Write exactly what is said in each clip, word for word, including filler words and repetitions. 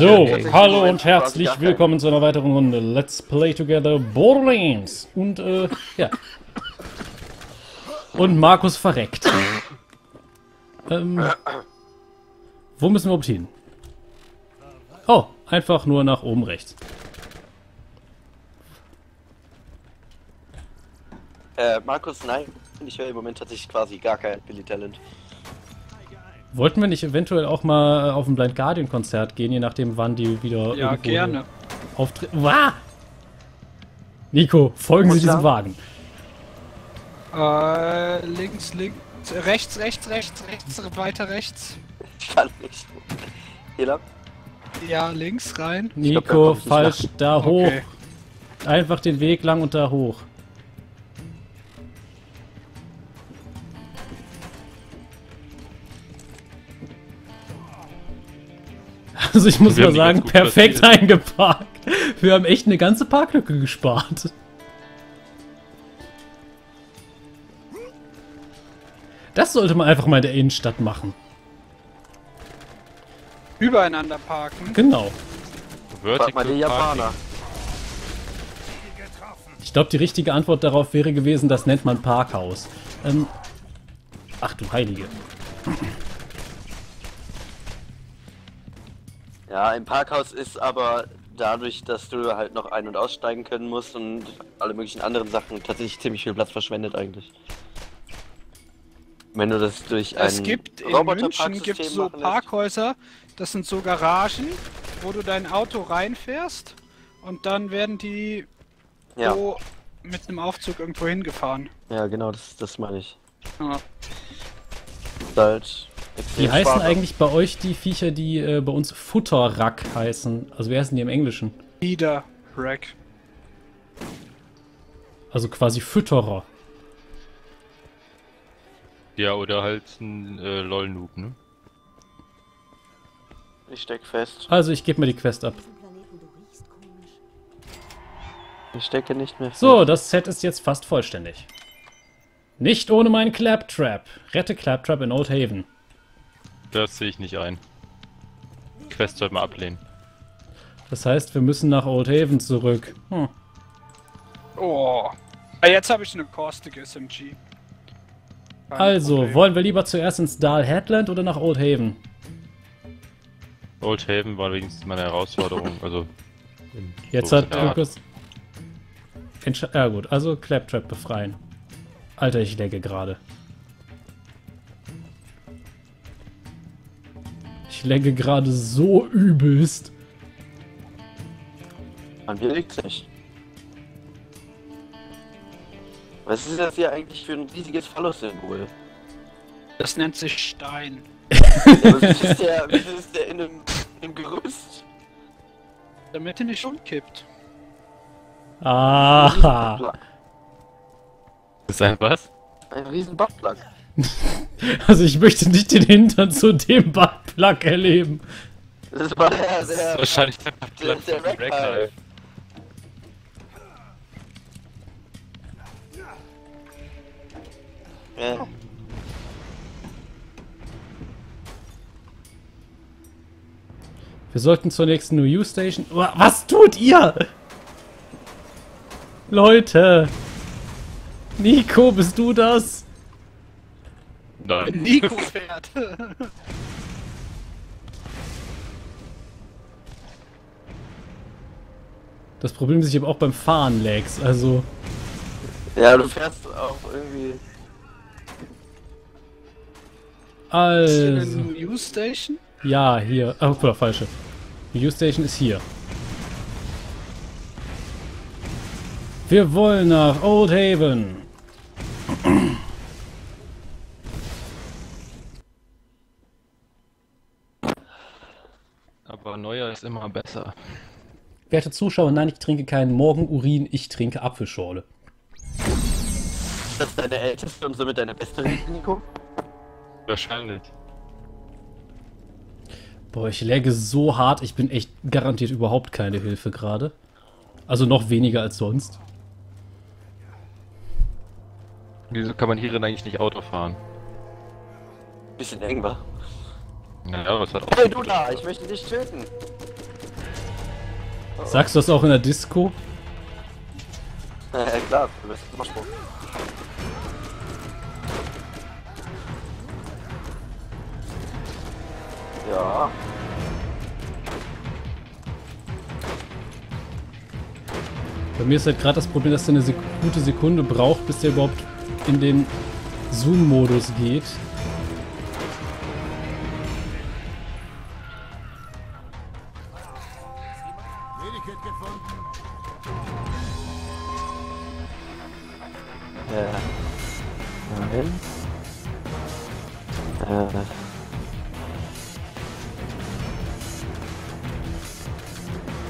So, hallo und herzlich willkommen zu einer weiteren Runde Let's Play Together Borderlands. Und, äh, ja. Und Markus verreckt. ähm, wo müssen wir überhaupt hin? Oh, einfach nur nach oben rechts. Äh, Markus, nein. Ich höre im Moment tatsächlich quasi gar kein Billy Talent. Wollten wir nicht eventuell auch mal auf ein Blind Guardian Konzert gehen, je nachdem wann die wieder ja, gerne. auftreten? Wow! Nico, folgen Sie diesem Wagen. Äh, links, links, rechts, rechts, rechts, rechts, weiter rechts. Ich kann nicht. Hier lang? Ja, links rein. Nico, glaub, falsch, da hoch. Okay. Einfach den Weg lang und da hoch. Also ich muss mal sagen, perfekt eingeparkt. Wir haben echt eine ganze Parklücke gespart. Das sollte man einfach mal in der Innenstadt machen. Übereinander parken. Genau. Vertical Parking. Ich glaube, die richtige Antwort darauf wäre gewesen, das nennt man Parkhaus. Ähm, ach du Heilige. Ja, im Parkhaus ist aber dadurch, dass du halt noch ein- und aussteigen können musst und alle möglichen anderen Sachen tatsächlich ziemlich viel Platz verschwendet eigentlich. Wenn du das durch ein Es gibt in München gibt so Parkhäuser, das sind so Garagen, wo du dein Auto reinfährst und dann werden die ja. so mit einem Aufzug irgendwo hingefahren. Ja, genau, das, das meine ich. Ja. Halt Wie heißen Spaß. eigentlich bei euch die Viecher, die äh, bei uns Futterrack heißen? Also wie heißen die im Englischen? Feederrack. Also quasi Fütterer. Ja, oder halt ein äh, LOL-Noob, ne? Ich steck fest. Also ich gebe mir die Quest ab. Ich stecke nicht mehr fest. So, das Set ist jetzt fast vollständig. Nicht ohne meinen Claptrap. Rette Claptrap in Old Haven. Das sehe ich nicht ein. Quest sollte man ablehnen. Das heißt, wir müssen nach Old Haven zurück. Hm. Oh. Jetzt habe ich eine Caustic S M G. Kein also, Problem. Wollen wir lieber zuerst ins Dahl Headland oder nach Old Haven? Old Haven war wenigstens meine Herausforderung. also. Jetzt so hat Lukas. Ja, gut, also Claptrap befreien. Alter, ich lagge gerade. Ich lagge gerade so übelst. An mir liegt's nicht. Was ist das hier eigentlich für ein riesiges Phallus-Symbol? Das nennt sich Stein. Aber wie ist der, wie ist der in einem, in einem Gerüst? Damit er nicht umkippt. Ah. Ist ein was? Ein riesen Buttplug. Also ich möchte nicht den Hintern zu dem Buttplug erleben. Das war der, der, das ist wahrscheinlich der Buttplug von Ragknife. Ja. Wir sollten zur nächsten New U-Station. Was tut ihr? Leute! Nico, bist du das? Nein. Nico fährt. Das Problem ist, ich habe auch beim Fahren Lags, also... Ja, du fährst auch irgendwie... Also... Ist hier eine U-Station? Ja, hier. Ach, oh, falsche. Die U-Station ist hier. Wir wollen nach Old Haven. Aber neuer ist immer besser. Werte Zuschauer, nein, ich trinke keinen Morgenurin, ich trinke Apfelschorle. Ist das deine älteste und somit deine beste, Nico? Wahrscheinlich. Boah, ich lagge so hart, ich bin echt garantiert überhaupt keine Hilfe gerade. Also noch weniger als sonst. Wieso kann man hierin eigentlich nicht Auto fahren? Bisschen eng war. Naja, was hat auch. Hey, du da, ich möchte dich töten! Sagst du das auch in der Disco? Äh, klar, du bist immer Spruch. Ja. Bei mir ist halt gerade das Problem, dass du eine Sek gute Sekunde braucht, bis der überhaupt in den Zoom-Modus geht.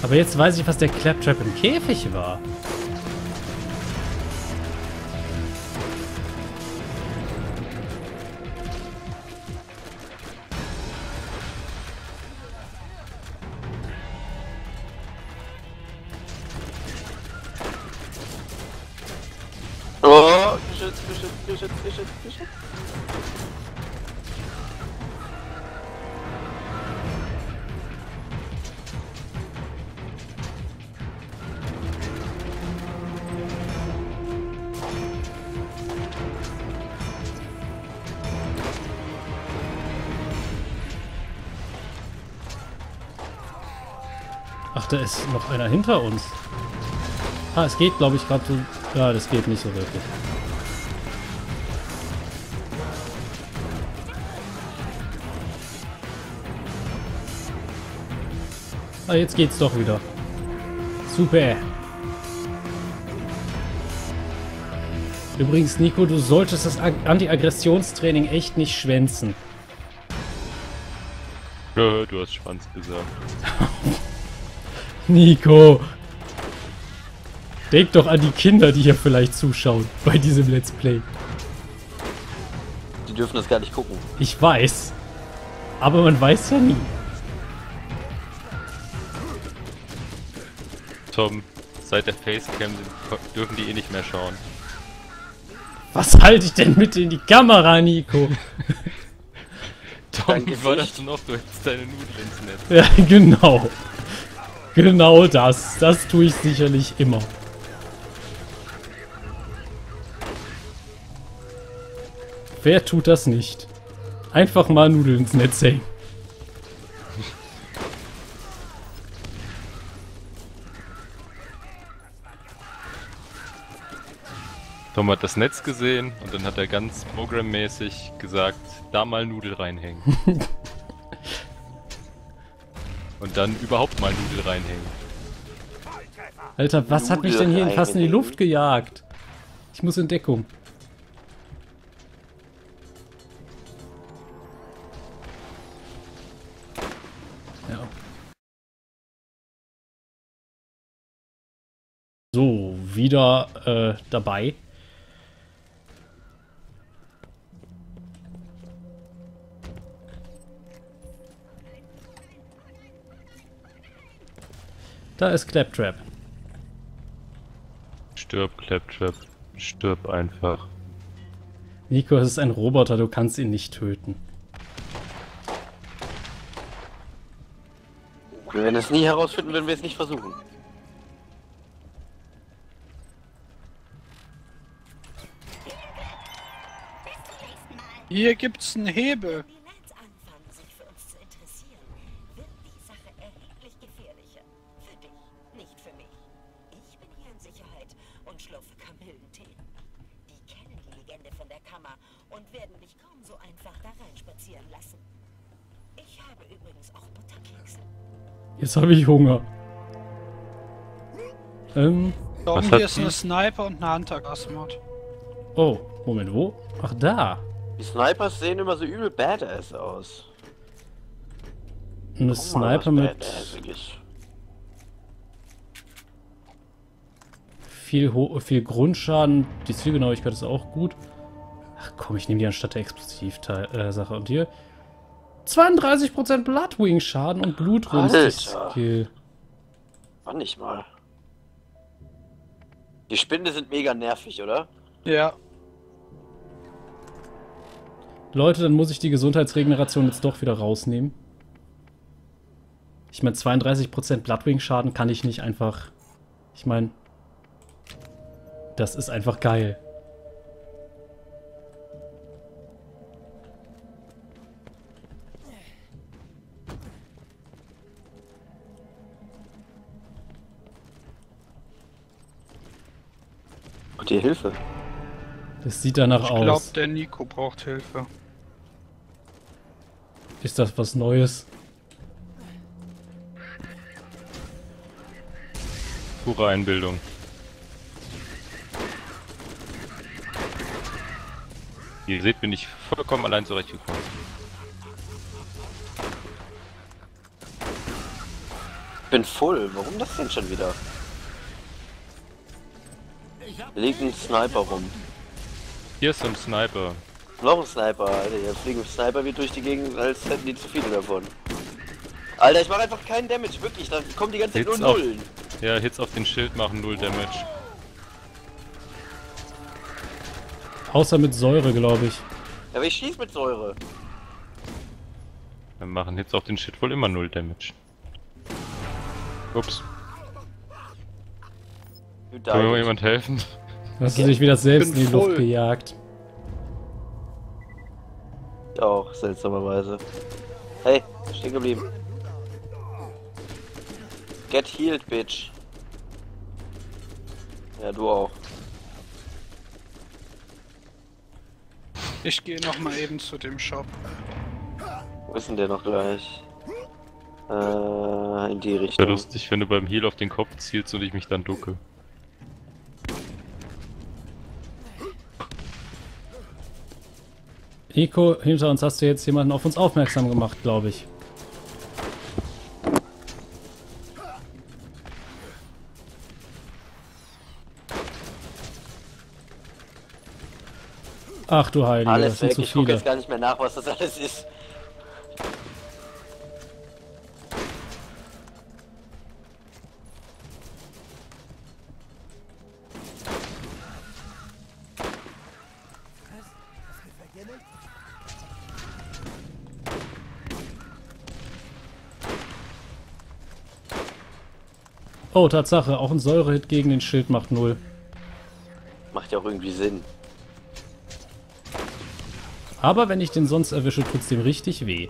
Aber jetzt weiß ich, was der Claptrap im Käfig war. Oh, geschützt, geschützt, geschützt, geschützt, geschützt. Ach, da ist noch einer hinter uns. Ah, es geht, glaube ich, gerade so. Ja, das geht nicht so wirklich. Ah, jetzt geht's doch wieder. Super. Übrigens, Nico, du solltest das Anti-Aggressionstraining echt nicht schwänzen. Ja, du hast Schwanz gesagt. Nico! Denk doch an die Kinder, die hier vielleicht zuschauen bei diesem Let's Play. Die dürfen das gar nicht gucken. Ich weiß. Aber man weiß ja nie. Tom, seit der Facecam dürfen die eh nicht mehr schauen. Was halte ich denn mit in die Kamera, Nico? Tom, wie war das denn noch? Du hättest deine Nudeln ins Netz. Ja, genau. Genau das. Das tue ich sicherlich immer. Wer tut das nicht? Einfach mal Nudeln ins Netz hängen. Tom hat das Netz gesehen und dann hat er ganz programmäßig gesagt, da mal Nudel reinhängen. Und dann überhaupt mal Nudel reinhängen. Alter, was Nudel hat mich denn hier fast in die Luft gejagt? Ich muss in Deckung. Ja. So, wieder äh, dabei. Da ist Claptrap. Stirb, Claptrap. Stirb einfach. Nico, es ist ein Roboter, du kannst ihn nicht töten. Wir werden es nie herausfinden, wenn wir es nicht versuchen. Hier gibt's einen Hebel. Jetzt habe ich Hunger. Ähm. Warum hier ist eine Sniper und eine Hunter-Gas-Mod. Oh, Moment, wo? Ach, da. Die Snipers sehen immer so übel badass aus. Eine Sniper mit viel, Ho viel Grundschaden. Die Zielgenauigkeit ist auch gut. Ach komm, ich nehme die anstatt der Explosivsache. Äh, und hier zweiunddreißig Prozent Bloodwing-Schaden und Blutrünstig-Skill. Wann nicht mal. Die Spinde sind mega nervig, oder? Ja. Leute, dann muss ich die Gesundheitsregeneration jetzt doch wieder rausnehmen. Ich meine, zweiunddreißig Prozent Bloodwing-Schaden kann ich nicht einfach... Ich meine... Das ist einfach geil. Braucht ihr Hilfe? Das sieht danach aus. Ich glaube, der Nico braucht Hilfe. Ist das was Neues? Pure Einbildung. Wie ihr seht, bin ich vollkommen allein zurechtgekommen. Ich bin voll. Warum das denn schon wieder? Liegt ein Sniper rum. Hier ist ein Sniper. Noch ein Sniper, Alter. Hier fliegen Sniper wie durch die Gegend, als hätten die zu viele davon. Alter, ich mache einfach keinen Damage, wirklich. Da kommen die ganze Zeit Hits nur Nullen. Auf, ja, Hits auf den Schild machen null Damage. Außer mit Säure, glaube ich. Ja, aber ich schieß mit Säure. Wir machen Hits auf den Schild wohl immer null Damage. Ups. Kann mir jemand helfen? Hast du dich wieder selbst in die Luft gejagt? Ich auch, seltsamerweise. Hey, stehen geblieben. Get healed, bitch. Ja, du auch. Ich gehe noch mal eben zu dem Shop. Wo ist denn der noch gleich? Äh, in die Richtung. Wäre lustig, wenn du beim Heal auf den Kopf zielst und ich mich dann ducke. Nico, hinter uns hast du jetzt jemanden auf uns aufmerksam gemacht, glaube ich. Ach du Heilige, alles das sind weg. Zu ich viele. Ich gucke jetzt gar nicht mehr nach, was das alles ist. Oh, Tatsache, auch ein Säurehit gegen den Schild macht null. Macht ja auch irgendwie Sinn. Aber wenn ich den sonst erwische, tut's dem richtig weh.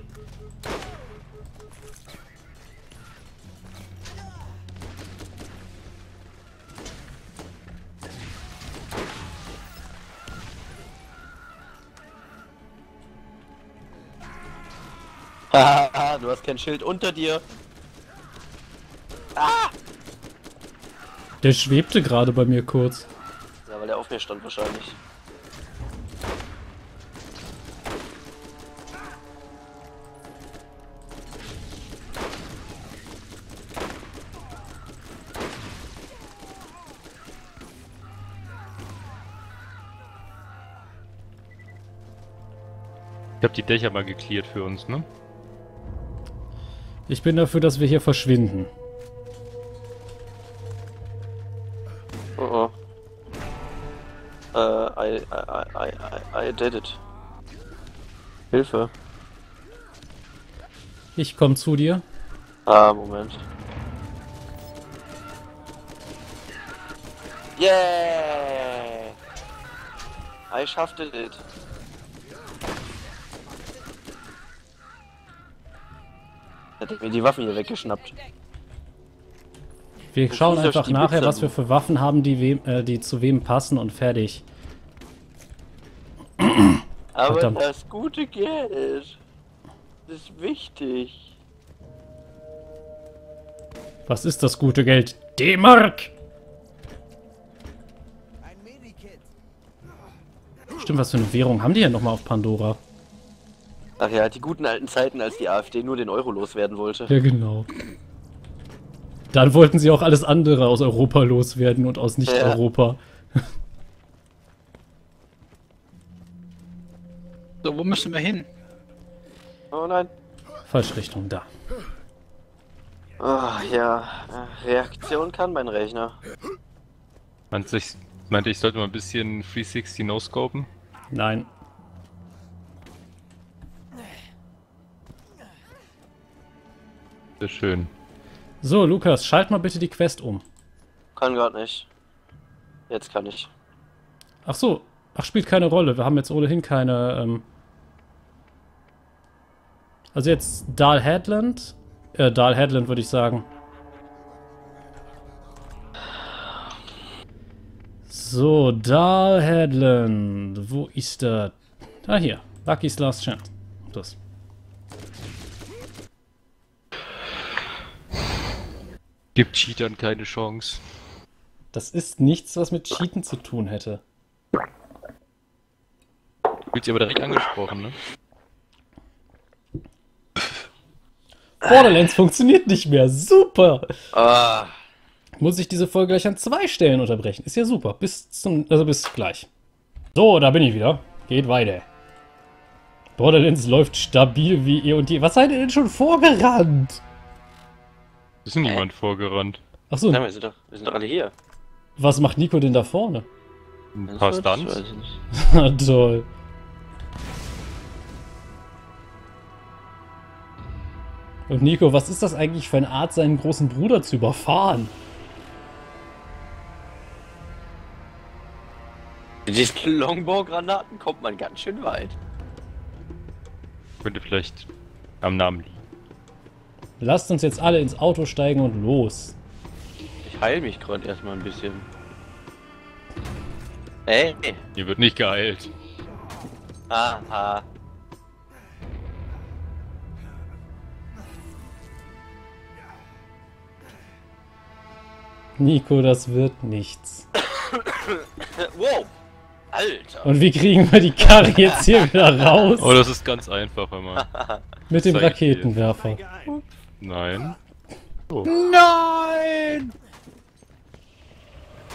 Haha, du hast kein Schild unter dir. Ah! Der schwebte gerade bei mir kurz. Ja, weil der auf mir stand wahrscheinlich. Ich hab die Dächer mal gecleart für uns, ne? Ich bin dafür, dass wir hier verschwinden. Oh oh. Äh, I, I, I, I did it. Hilfe. Ich komm zu dir. Ah, Moment. Yeah! I schaffte it. Hätte mir die Waffen hier weggeschnappt. Wir schauen einfach nachher, was wir für Waffen haben, die, wem, äh, die zu wem passen und fertig. Aber verdammt. Das gute Geld ist wichtig. Was ist das gute Geld? D-Mark! Stimmt, was für eine Währung haben die ja nochmal auf Pandora? Ach ja, die guten alten Zeiten, als die AfD nur den Euro loswerden wollte. Ja, genau. Dann wollten sie auch alles andere aus Europa loswerden und aus Nicht-Europa. Ja. So, wo müssen wir hin? Oh nein. Falsche Richtung, da. Ach ja, Reaktion kann mein Rechner. Meint ich, meinte ich, sollte mal ein bisschen drei sechzig no-scopen? Nein. Sehr schön. So, Lukas, schalt mal bitte die Quest um. Kann gerade nicht. Jetzt kann ich. Ach so. Ach, spielt keine Rolle. Wir haben jetzt ohnehin keine... Ähm also jetzt Dahl Headland. Äh, Dahl Headland würde ich sagen. So, Dahl Headland. Wo ist der? Ah, hier. Lucky's Last Chance. Das. Gibt Cheatern keine Chance. Das ist nichts, was mit Cheaten zu tun hätte. Fühlt sich aber direkt angesprochen, ne? Borderlands funktioniert nicht mehr. Super! Ah. Muss ich diese Folge gleich an zwei Stellen unterbrechen. Ist ja super. Bis zum, also bis gleich. So, da bin ich wieder. Geht weiter. Borderlands läuft stabil wie eh und je. Was seid ihr denn schon vorgerannt? Ist niemand äh. vorgerannt. Achso. Nein, wir sind, doch, wir sind doch alle hier. Was macht Nico denn da vorne? Ein paar Stunts. Toll. Und Nico, was ist das eigentlich für eine Art, seinen großen Bruder zu überfahren? Mit diesen Longbow-Granaten kommt man ganz schön weit. Könnte vielleicht am Namen liegen. Lasst uns jetzt alle ins Auto steigen und los. Ich heile mich gerade erstmal ein bisschen. Ey. Hier wird nicht geheilt. Aha. Nico, das wird nichts. Wow. Alter. Und wie kriegen wir die Karre jetzt hier wieder raus? Oh, das ist ganz einfach, hör mal. Mit dem Raketenwerfer. Nein. Oh. Nein!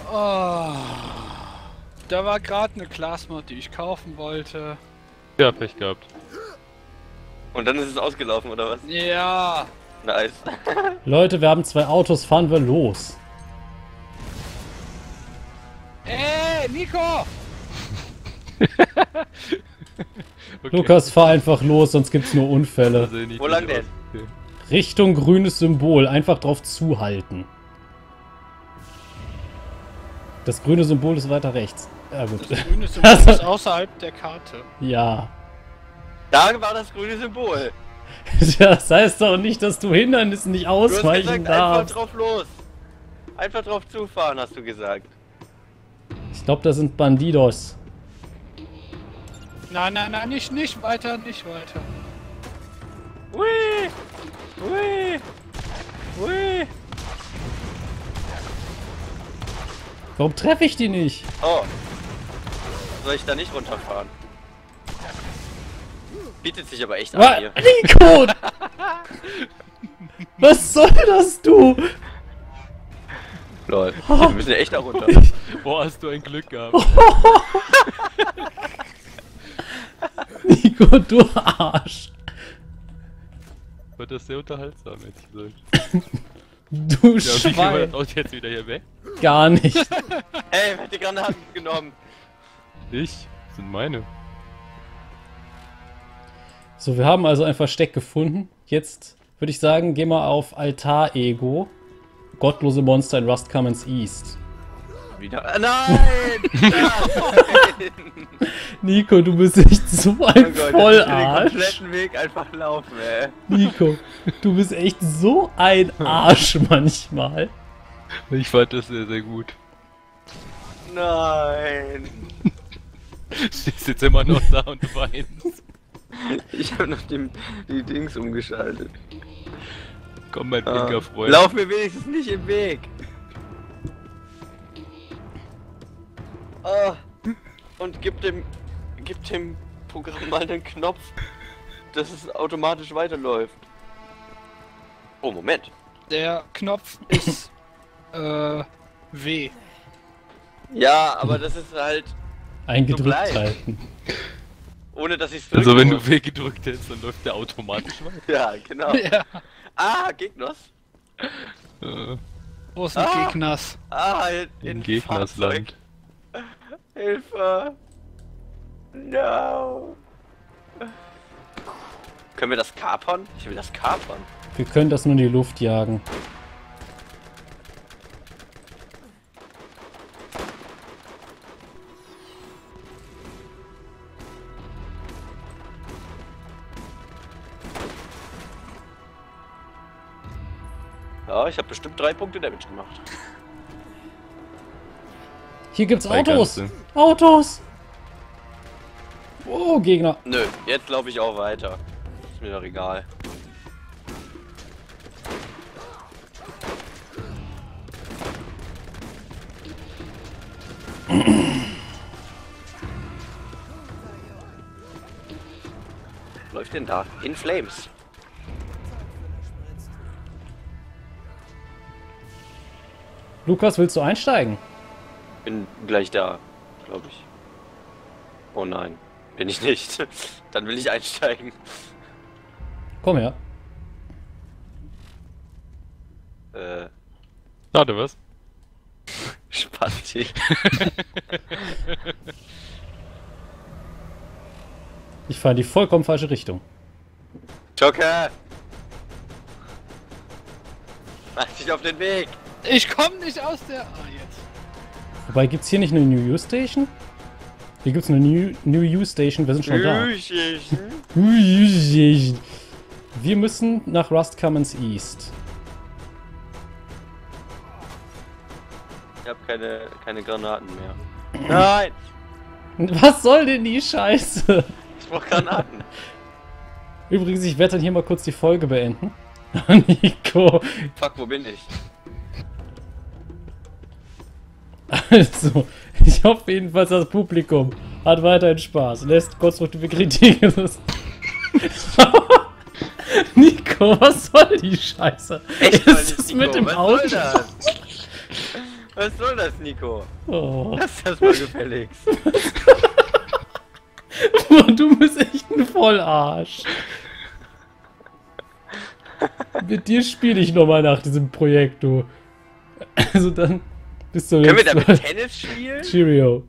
Oh, da war gerade eine Class-Mod, die ich kaufen wollte. Ja, Pech gehabt. Und dann ist es ausgelaufen, oder was? Ja! Nice. Leute, wir haben zwei Autos, fahren wir los. Ey, Nico! Okay. Lukas, fahr einfach los, sonst gibt's nur Unfälle. Also wo lang denn? Okay. Richtung grünes Symbol, einfach drauf zuhalten. Das grüne Symbol ist weiter rechts. Ja, gut. Das grüne Symbol ist außerhalb der Karte. Ja. Da war das grüne Symbol. Das heißt doch nicht, dass du Hindernissen nicht ausweichen darfst. Du hast gesagt, einfach drauf los. Einfach drauf zufahren, hast du gesagt. Ich glaube, das sind Bandidos. Nein, nein, nein, nicht, nicht weiter, nicht weiter. Ui! Ui! Ui! Warum treffe ich die nicht? Oh. Soll ich da nicht runterfahren? Bietet sich aber echt an hier. Nico! Was soll das, du? Lol. Wir müssen ja echt da runter. Boah, hast du ein Glück gehabt. Nico, du Arsch. Wird das sehr unterhaltsam, hätte ich gesagt. Du ja, Schwein. Wie kriegen wir das Auto jetzt wieder hier weg? Gar nicht. Ey, wer hat die Granaten genommen? Ich? Das sind meine. So, wir haben also ein Versteck gefunden. Jetzt würde ich sagen, geh mal auf Altar Ego. Gottlose Monster in Rust Commons East. Wieder. Ah, nein! Nein! Nico, du bist echt so ein oh Gott, Vollarsch. Ich will den kompletten Weg einfach laufen, ey. Nico, du bist echt so ein Arsch manchmal. Ich fand das sehr, sehr gut. Nein. Stehst jetzt immer noch da und weinst. Ich habe noch die, die Dings umgeschaltet. Komm, mein ah. pinker Freund. Lauf mir wenigstens nicht im Weg. Oh. Und gib dem, gib dem Programm mal einen Knopf, dass es automatisch weiterläuft. Oh, Moment. Der Knopf ist äh, W. Ja, aber das ist halt eingedrückt so halten. Ohne dass ich es also wenn du W gedrückt hättest, dann läuft der automatisch weiter. Ja, genau. Ja. Ah, Gegners. Äh. Wo ist ein ah, Gegners? Ah, in Gegnersland. Hilfe! No! Können wir das kapern? Ich will das kapern. Wir können das nur in die Luft jagen. Ja, ich habe bestimmt drei Punkte Damage gemacht. Hier gibt's Autos! Autos! Oh, Gegner! Nö, jetzt laufe ich auch weiter. Ist mir doch egal. Was läuft denn da? In Flames! Lukas, willst du einsteigen? Bin gleich da, glaube ich. Oh nein, bin ich nicht. Dann will ich einsteigen. Komm her. Äh. Na, du was? Spasti. Ich fahre in die vollkommen falsche Richtung. Joker! Mach dich auf den Weg! Ich komm nicht aus der... Ah, jetzt. Wobei, gibt's hier nicht eine New U-Station? Hier gibt's eine New, New U-Station, wir sind schon da. Wir müssen nach Rust Commons East. Ich hab keine, keine Granaten mehr. Nein! Was soll denn die Scheiße? Ich brauch Granaten. Übrigens, ich werde dann hier mal kurz die Folge beenden. Nico. Fuck, wo bin ich? Also, ich hoffe jedenfalls, das Publikum hat weiterhin Spaß. Lässt konstruktive Kritik. Nico, was soll die Scheiße? Echt, ist das Nico? Mit dem was Auto? Soll das? Was soll das, Nico? Oh. Lass das mal gefälligst. Du bist echt ein Vollarsch. Mit dir spiele ich nochmal nach diesem Projekt, du. Also dann... Bis zum Können wir damit Tennis spielen? Cheerio.